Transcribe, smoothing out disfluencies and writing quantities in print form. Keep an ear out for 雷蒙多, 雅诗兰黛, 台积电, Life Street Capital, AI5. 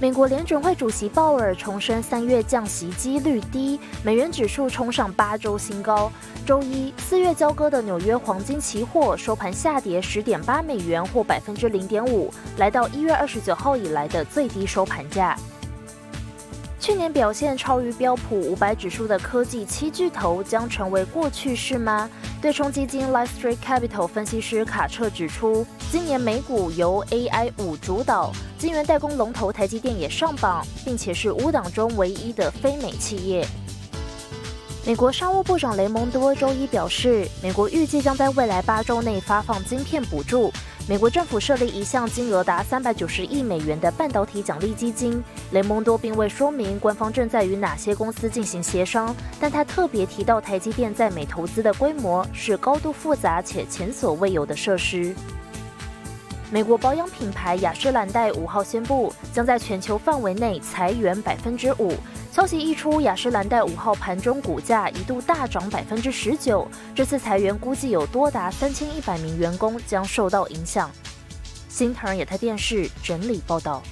美国联准会主席鲍尔重申3月降息几率低，美元指数冲上8周新高。周一4月交割的纽约黄金期货收盘下跌10.8美元或0.5%，来到1月29号以来的最低收盘价。 去年表现超于标普500指数的科技7巨头将成为过去式吗？对冲基金 Life Street Capital 分析师卡彻指出，今年美股由 AI5 主导，晶圆代工龙头台积电也上榜，并且是5档中唯一的非美企业。 美国商务部长雷蒙多周一表示，美国预计将在未来8周内发放晶片补助。美国政府设立一项金额达390亿美元的半导体奖励基金。雷蒙多并未说明官方正在与哪些公司进行协商，但他特别提到台积电在美投资的规模是高度复杂且前所未有的设施。 美国保养品牌雅诗兰黛5号宣布，将在全球范围内裁员5%。消息一出，雅诗兰黛5号盘中股价一度大涨19%。这次裁员估计有多达3100名员工将受到影响。新唐人亚太电视整理报道。